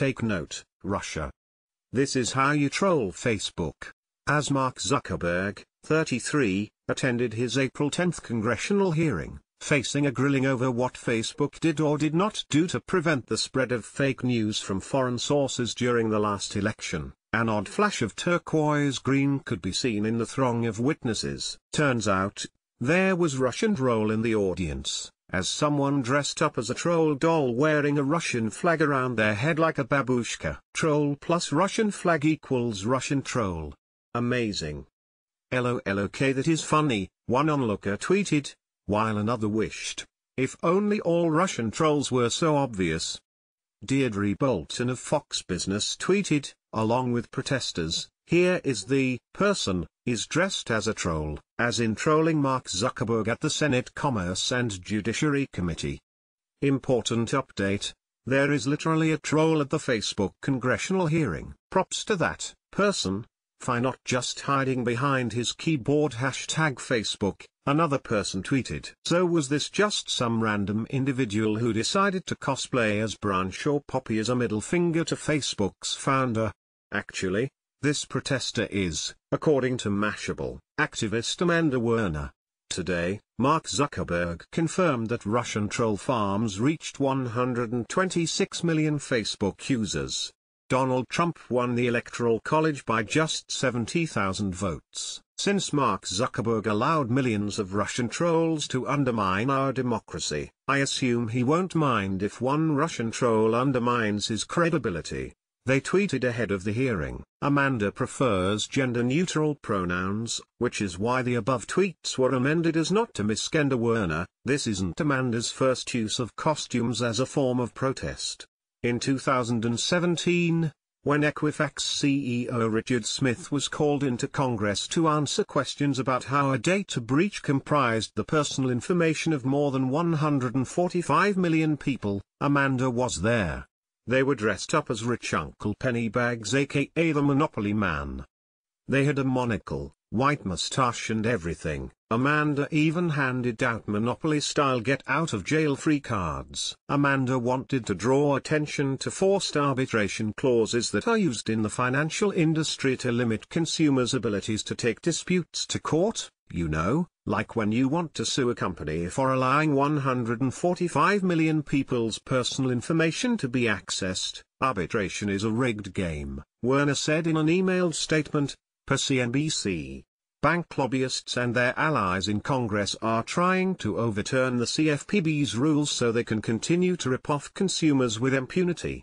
Take note, Russia. This is how you troll Facebook. As Mark Zuckerberg, 33, attended his April 10 congressional hearing, facing a grilling over what Facebook did or did not do to prevent the spread of fake news from foreign sources during the last election, an odd flash of turquoise green could be seen in the throng of witnesses. Turns out, there was Russian troll in the audience, as someone dressed up as a troll doll wearing a Russian flag around their head like a babushka. Troll plus Russian flag equals Russian troll. Amazing. LOLOK, that is funny, one onlooker tweeted, while another wished, if only all Russian trolls were so obvious. Deirdre Bolton of Fox Business tweeted, along with protesters, here is the person, is dressed as a troll, as in trolling Mark Zuckerberg at the Senate Commerce and Judiciary Committee. Important update, there is literally a troll at the Facebook congressional hearing. Props to that person, for not just hiding behind his keyboard #Facebook. Another person tweeted. So was this just some random individual who decided to cosplay as Branch or Poppy as a middle finger to Facebook's founder? Actually, this protester is, according to Mashable, activist Amanda Werner. Today, Mark Zuckerberg confirmed that Russian troll farms reached 126 million Facebook users. Donald Trump won the Electoral College by just 70,000 votes. Since Mark Zuckerberg allowed millions of Russian trolls to undermine our democracy, I assume he won't mind if one Russian troll undermines his credibility. They tweeted ahead of the hearing. Amanda prefers gender-neutral pronouns, which is why the above tweets were amended as not to misgender Werner. This isn't Amanda's first use of costumes as a form of protest. In 2017, when Equifax CEO Richard Smith was called into Congress to answer questions about how a data breach comprised the personal information of more than 145 million people, Amanda was there. They were dressed up as Rich Uncle Pennybags, aka the Monopoly Man. They had a monocle, white mustache and everything. Amanda even handed out Monopoly-style get-out-of-jail-free cards. Amanda wanted to draw attention to forced arbitration clauses that are used in the financial industry to limit consumers' abilities to take disputes to court, you know, like when you want to sue a company for allowing 145 million people's personal information to be accessed. Arbitration is a rigged game, Werner said in an emailed statement, per CNBC. Bank lobbyists and their allies in Congress are trying to overturn the CFPB's rules so they can continue to rip off consumers with impunity.